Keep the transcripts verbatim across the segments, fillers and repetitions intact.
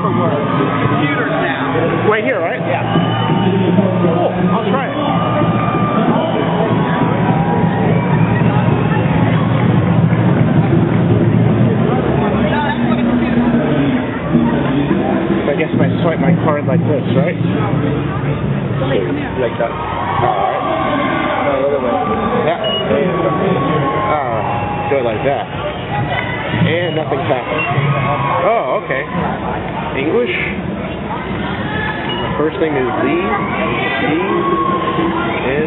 paperwork. Computers now. Right here, right? Yeah. Cool. I'll try it. I guess if I swipe my card like this, right? Like that. Alright. No, the other way. That way. Uh, do it like that. And nothing's happened. Oh, okay. English? First name is Z. Z. N.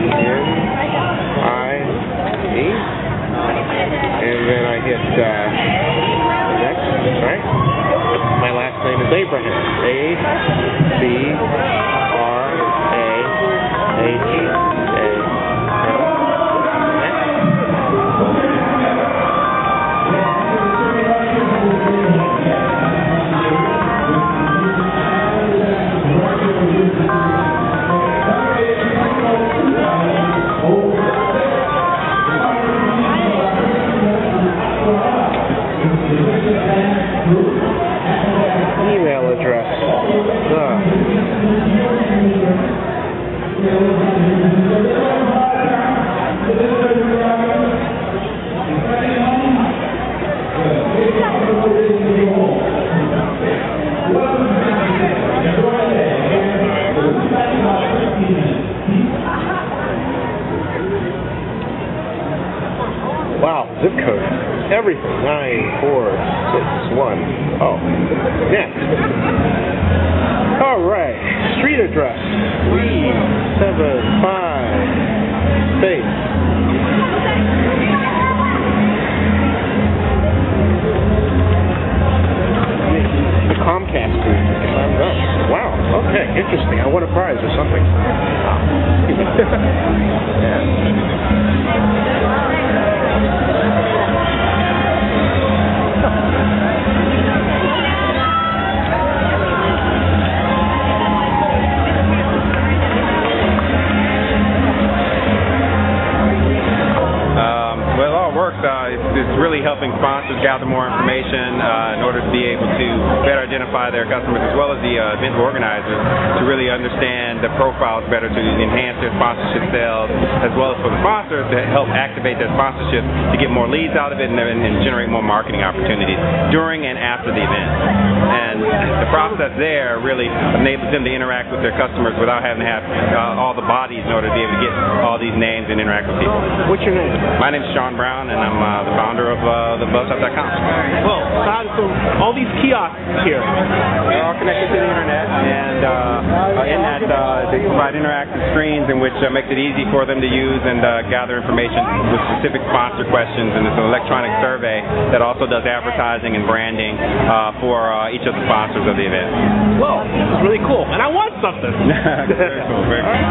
N. I. E. And then I hit uh, next, right? My last name is Abraham. A. B. R. A. H. Email address. Ugh. Wow, zip code. Everything. nine four six one. Oh. Next. Alright. Street address. three seven five. Space. The Comcast group. Wow. Okay. Interesting. I won a prize or something. Yeah. Uh, it's, it's really helping sponsors gather more information uh, in order to be able to better identify their customers, as well as the uh, event organizers, to really understand the profiles better, to enhance their sponsorship sales, as well as for the sponsors to help activate their sponsorship to get more leads out of it and, and, and generate more marketing opportunities during and after the event. And the process there really enables them to interact with their customers without having to have uh, all the bodies in order to be able to get all these names and interact with people. What's your name? My name's Sean Brown, and I'm I'm uh, the founder of uh, the BuzzHub dot com. Well, so all these kiosks here, they're all connected to the internet, and uh, uh, in that uh, they provide interactive screens in which uh, makes it easy for them to use and uh, gather information with specific sponsor questions, and it's an electronic survey that also does advertising and branding uh, for uh, each of the sponsors of the event. Whoa, this is really cool, and I want something. Very cool, very cool.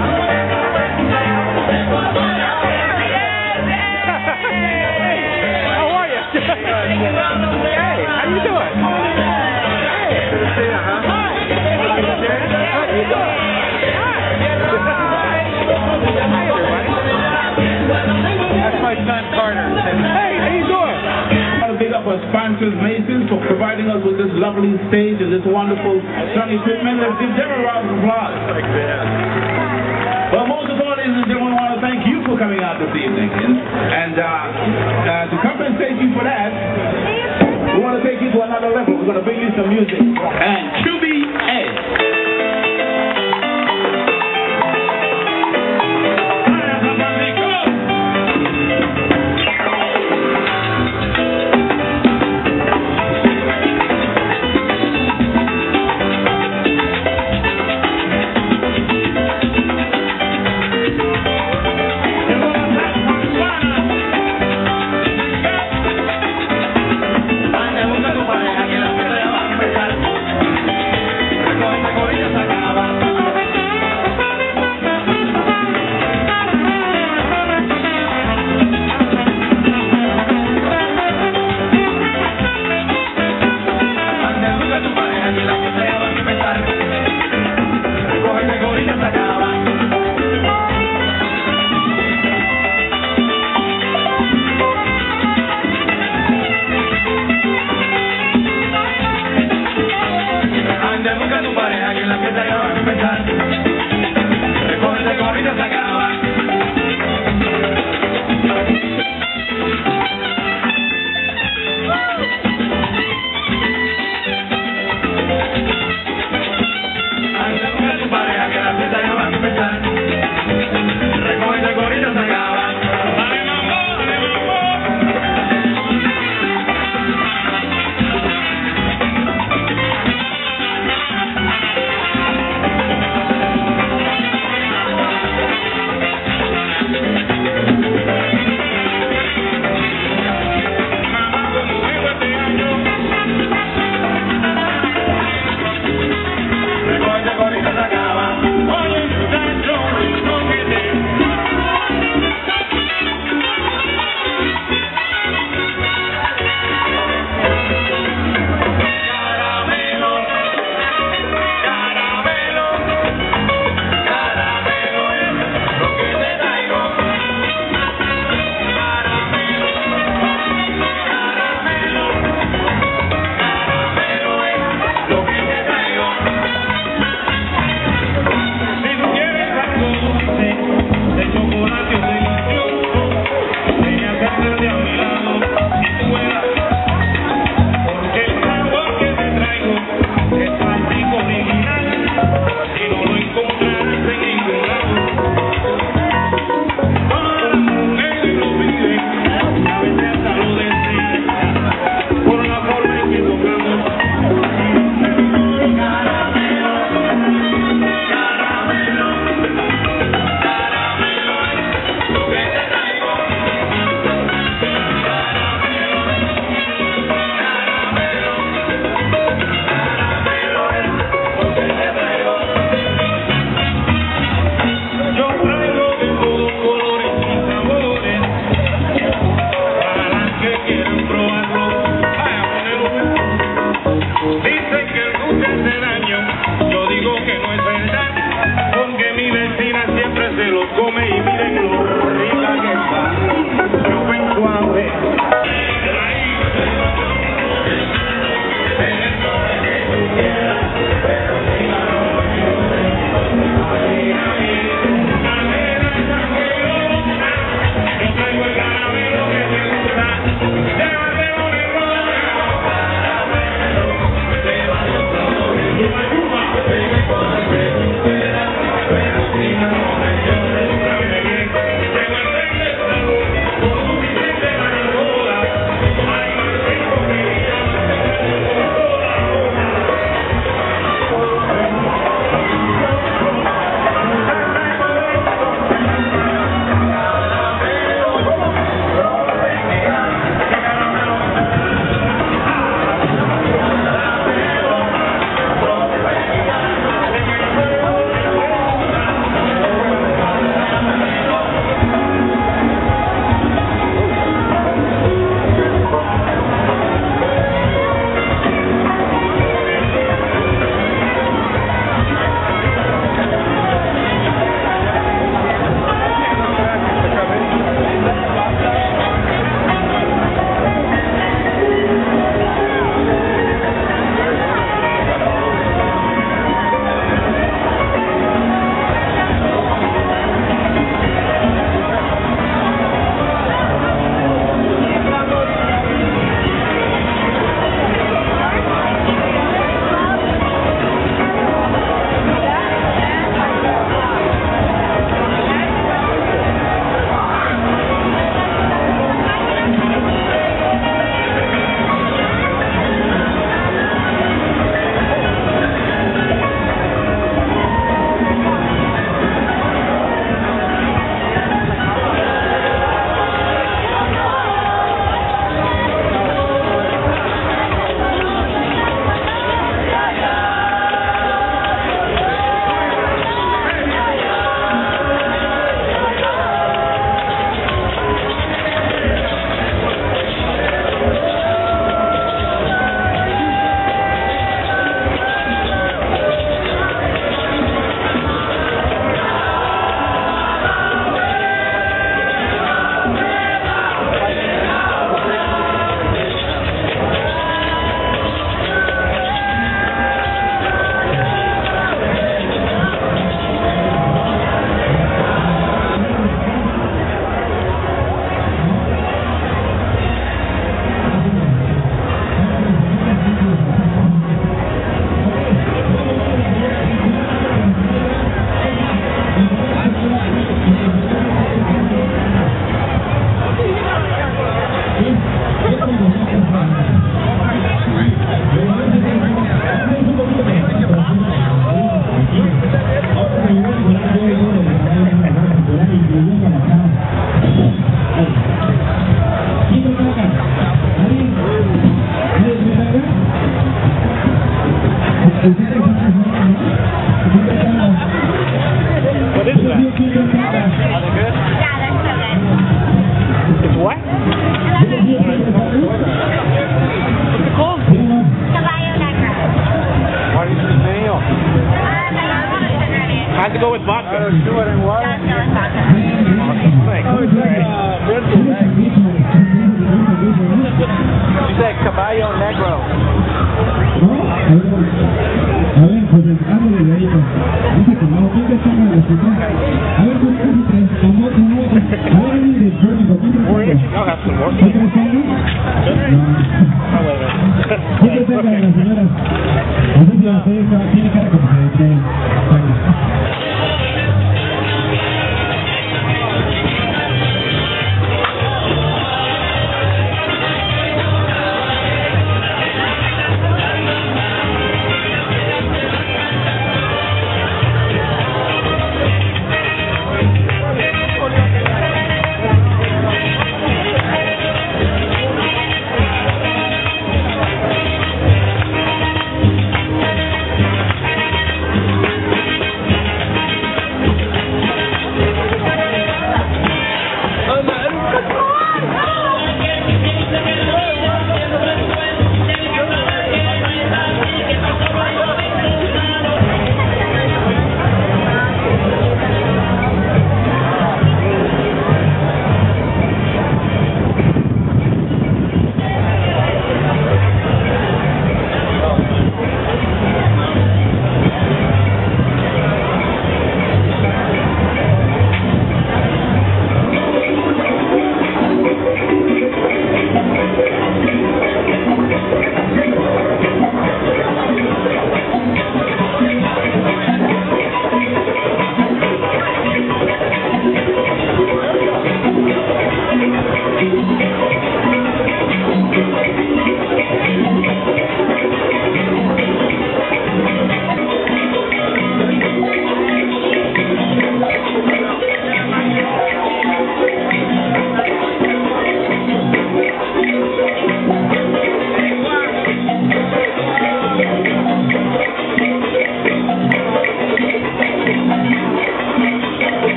Hey, how you doing? Hey, hi. How you doing? Hi. Hey, everybody. That's my son Carter. Hey, how you doing? I want to pick up our sponsors, Mason, for providing us with this lovely stage and this wonderful sound equipment. Let's give them a round of applause. Well, most of all, ladies and gentlemen, I want to thank you for coming out this evening, and uh, uh, to compensate you for that, we want to take you to another level. We're going to bring you some music, and Chubby Edge. I'm digo que no es verdad, porque mi vecina siempre se los come y miren lo rica que está. Yo vengo a ver.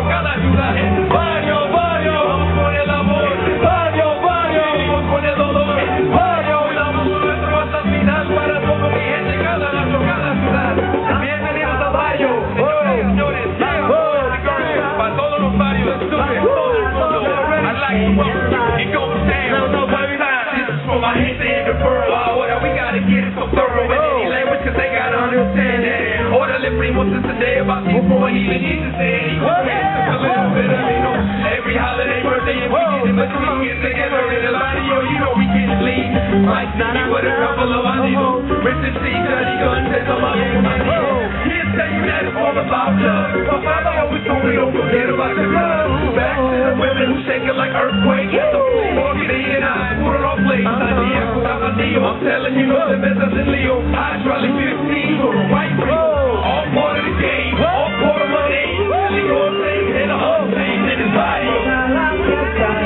Mario.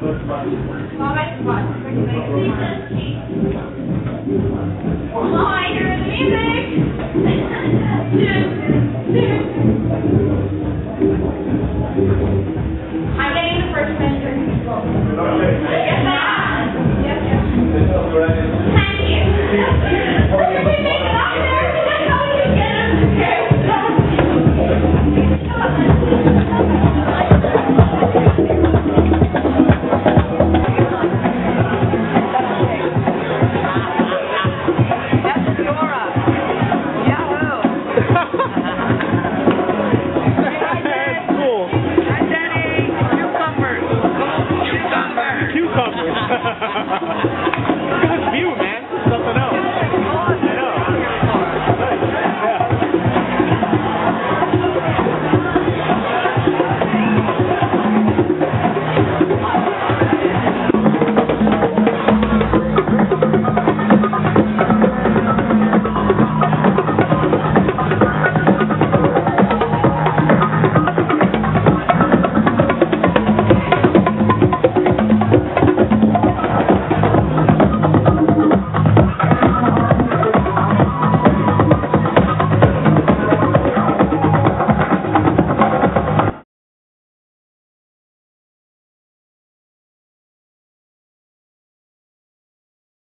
Music.